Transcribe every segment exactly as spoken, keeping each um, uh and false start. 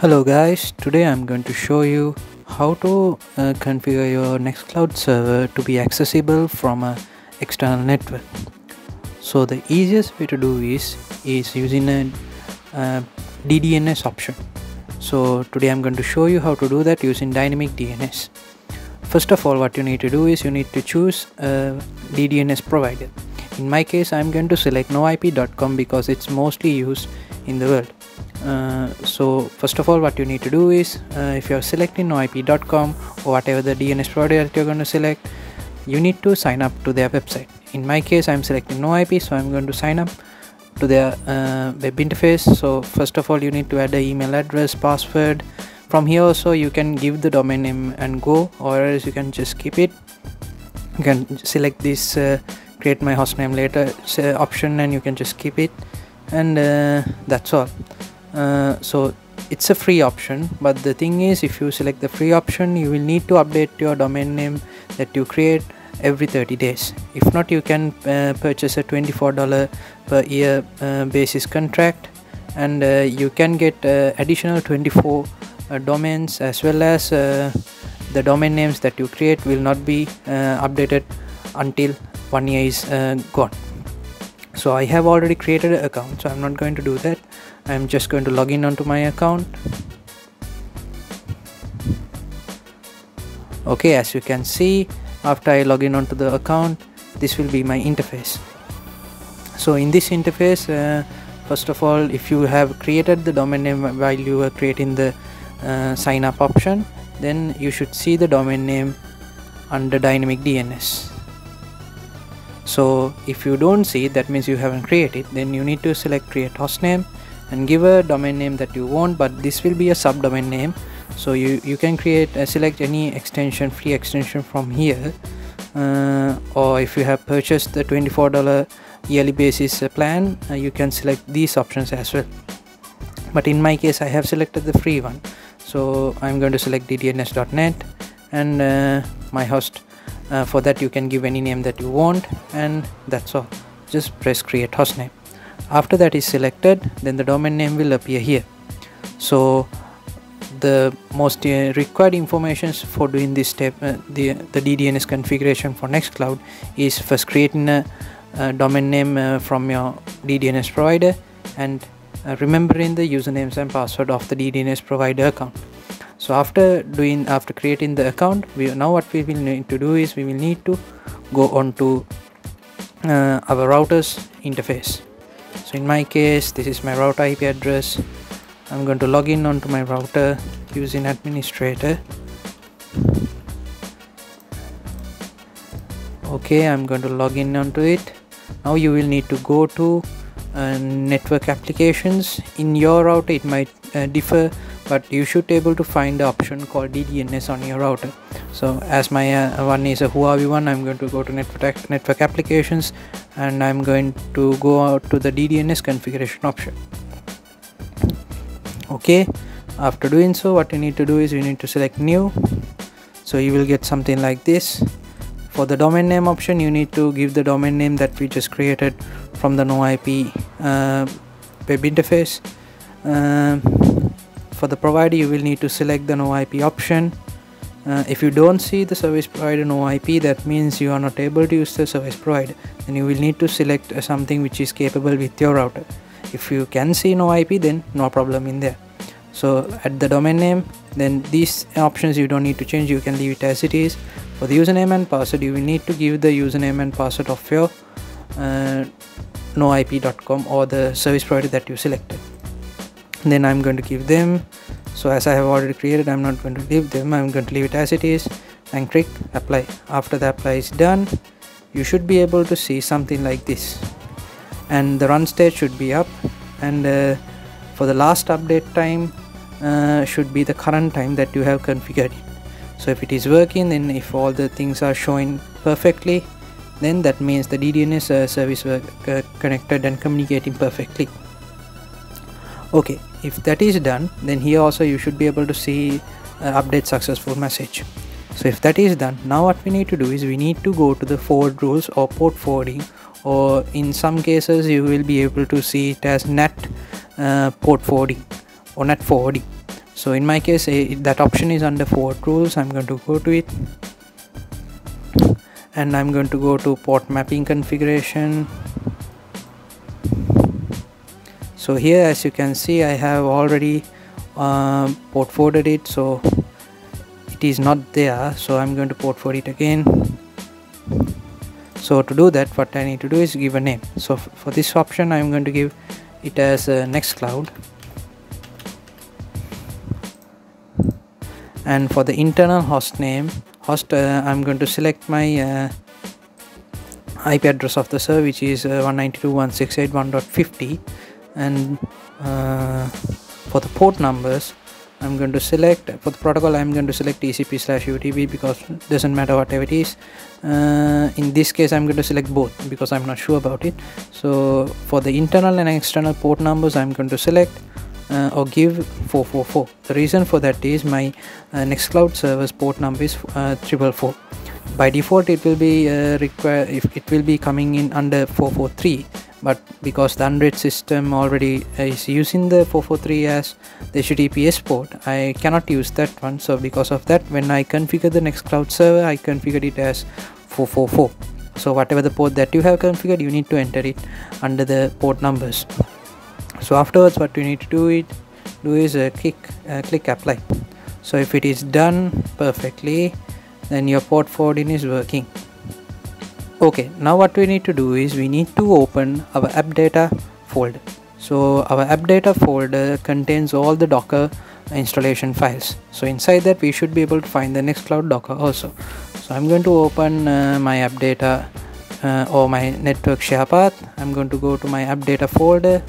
Hello guys, today I'm going to show you how to uh, configure your Nextcloud server to be accessible from an external network. So the easiest way to do this is using a uh, D D N S option. So today I'm going to show you how to do that using dynamic D N S. First of all, what you need to do is you need to choose a D D N S provider. In my case, I'm going to select noip dot com because it's mostly used in the world. Uh, so first of all, what you need to do is uh, if you are selecting noip dot com or whatever the D N S provider that you are going to select, you need to sign up to their website. In my case, I am selecting noip, so I am going to sign up to their uh, web interface. So first of all, you need to add the email address, password. From here also you can give the domain name and go, or else you can just keep it. You can select this uh, create my hostname later option and you can just keep it, and uh, that's all. Uh, so it's a free option, but the thing is, if you select the free option, you will need to update your domain name that you create every thirty days. If not, you can uh, purchase a twenty-four dollars per year uh, basis contract, and uh, you can get uh, additional twenty-four uh, domains, as well as uh, the domain names that you create will not be uh, updated until one year is uh, gone. So I have already created an account, so I'm not going to do that. I'm just going to log in onto my account. Okay, as you can see, after I log in onto the account, this will be my interface. So in this interface, uh, first of all, if you have created the domain name while you are creating the uh, sign up option, then you should see the domain name under dynamic D N S. So if you don't see it, that means you haven't created. Then you need to select create hostname and give a domain name that you want, but this will be a subdomain name. So you, you can create uh, select any extension, free extension from here, uh, or if you have purchased the twenty-four dollars yearly basis plan, uh, you can select these options as well. But in my case, I have selected the free one. So I'm going to select d d n s dot net and uh, my host. Uh, for that you can give any name that you want, and that's all. Just press create hostname. After that is selected, then the domain name will appear here. So the most uh, required informations for doing this step, uh, the, the D D N S configuration for Nextcloud, is first creating a, a domain name uh, from your D D N S provider, and uh, remembering the usernames and password of the D D N S provider account. So after doing after creating the account, we now what we will need to do is we will need to go on to uh, our router's interface. So in my case, this is my router I P address. I'm going to log in onto my router using administrator. Okay, I'm going to log in onto it. Now you will need to go to uh, network applications. In your router it might uh, differ, but you should be able to find the option called D D N S on your router. So as my uh, one is a Huawei one, I'm going to go to network, network applications, and I'm going to go out to the D D N S configuration option. Okay, after doing so, what you need to do is you need to select new. So you will get something like this. For the domain name option, you need to give the domain name that we just created from the noip uh, web interface. Um, For the provider, you will need to select the noip option. Uh, if you don't see the service provider noip, that means you are not able to use the service provider. Then you will need to select uh, something which is capable with your router. If you can see noip, then no problem in there. So at the domain name, then these options you don't need to change, you can leave it as it is. For the username and password, you will need to give the username and password of your uh, noip dot com or the service provider that you selected. Then I'm going to give them. So as I have already created, I'm not going to leave them. I'm going to leave it as it is and click apply. After the apply is done, you should be able to see something like this, and the run state should be up, and uh, for the last update time uh, should be the current time that you have configured it. So if it is working, then if all the things are showing perfectly, then that means the D D N S uh, service were uh, connected and communicating perfectly. Okay, if that is done, then here also you should be able to see uh, update successful message. So if that is done, now what we need to do is we need to go to the forward rules or port forwarding, or in some cases you will be able to see it as N A T uh, port forwarding or N A T forwarding. So in my case, a, that option is under forward rules. I'm going to go to it, and I'm going to go to port mapping configuration. So here, as you can see, I have already uh, port forwarded it, so it is not there. So I'm going to port forward it again. So to do that, what I need to do is give a name. So for this option, I'm going to give it as uh, Nextcloud. And for the internal host name, host, uh, I'm going to select my uh, I P address of the server, which is uh, one ninety-two dot one sixty-eight dot one dot fifty. And uh, for the port numbers, I'm going to select, for the protocol I'm going to select T C P slash U T P, because it doesn't matter whatever it is. Uh, in this case I'm going to select both because I'm not sure about it. So for the internal and external port numbers, I'm going to select uh, or give four four four. The reason for that is my uh, Nextcloud server's port number is uh, triple four. By default it will be uh, required, if it will be coming in under four four three. But because the Android system already is using the four four three as the H T T P S port, I cannot use that one. So because of that, when I configure the Nextcloud server, I configured it as four four four. So whatever the port that you have configured, you need to enter it under the port numbers. So afterwards, what you need to do it do is uh, click uh, click apply. So if it is done perfectly, then your port forwarding is working. Okay, now what we need to do is we need to open our app data folder. So our app data folder contains all the Docker installation files. So inside that we should be able to find the Nextcloud Docker also. So I'm going to open uh, my app data uh, or my network share path. I'm going to go to my app data folder.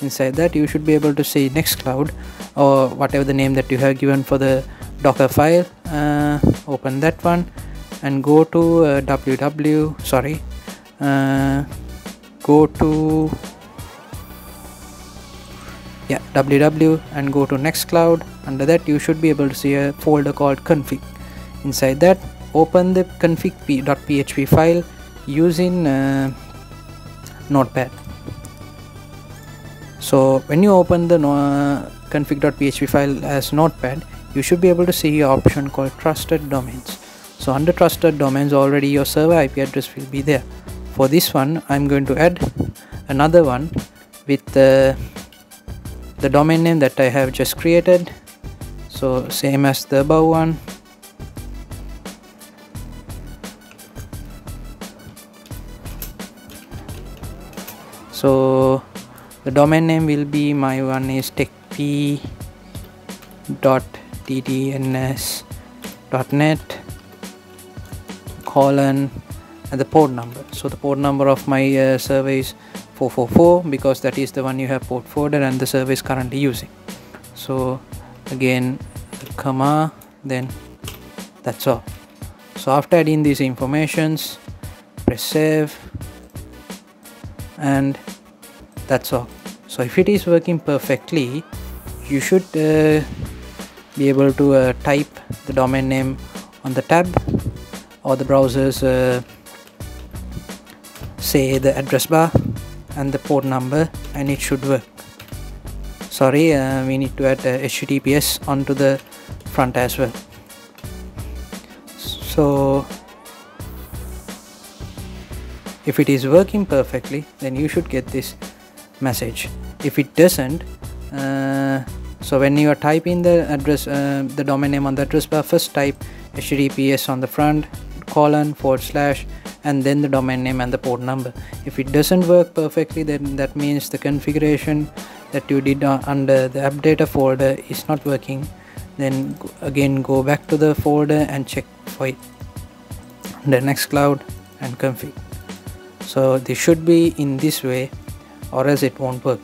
Inside that you should be able to see Nextcloud or whatever the name that you have given for the Docker file. Uh, open that one. And go to uh, www sorry uh, go to yeah www and go to Nextcloud. Under that you should be able to see a folder called config. Inside that, open the config.php file using uh, notepad. So when you open the uh, config.php file as notepad, you should be able to see an option called trusted domains. So under trusted domains, already your server I P address will be there. For this one, I'm going to add another one with the, the domain name that I have just created. So same as the above one. So the domain name will be, my one is techp dot d d n s dot net. Colon and the port number. So the port number of my uh, server is four four four, because that is the one you have port forwarded and the server is currently using. So again, comma, then that's all. So after adding these informations, press save, and that's all. So if it is working perfectly, you should uh, be able to uh, type the domain name on the tab, or the browser's uh, say the address bar and the port number, and it should work. Sorry, uh, we need to add uh, H T T P S onto the front as well. So if it is working perfectly, then you should get this message. If it doesn't, uh, so when you are typing the address, uh, the domain name on the address bar, first type H T T P S on the front, colon, forward slash, and then the domain name and the port number. If it doesn't work perfectly, then that means the configuration that you did under the app data folder is not working. Then again, go back to the folder and check for it, the Nextcloud and config. So they should be in this way, or else it won't work.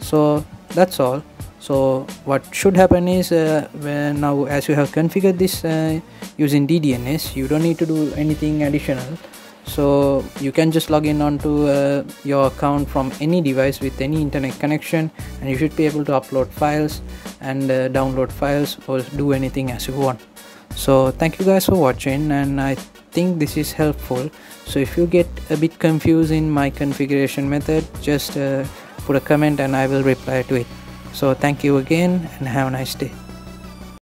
So that's all. So what should happen is, uh, when now as you have configured this uh, using D D N S, you don't need to do anything additional. So you can just log in onto uh, your account from any device with any internet connection, and you should be able to upload files and uh, download files or do anything as you want. So thank you guys for watching, and I think this is helpful. So if you get a bit confused in my configuration method, just uh, put a comment and I will reply to it. So thank you again and have a nice day.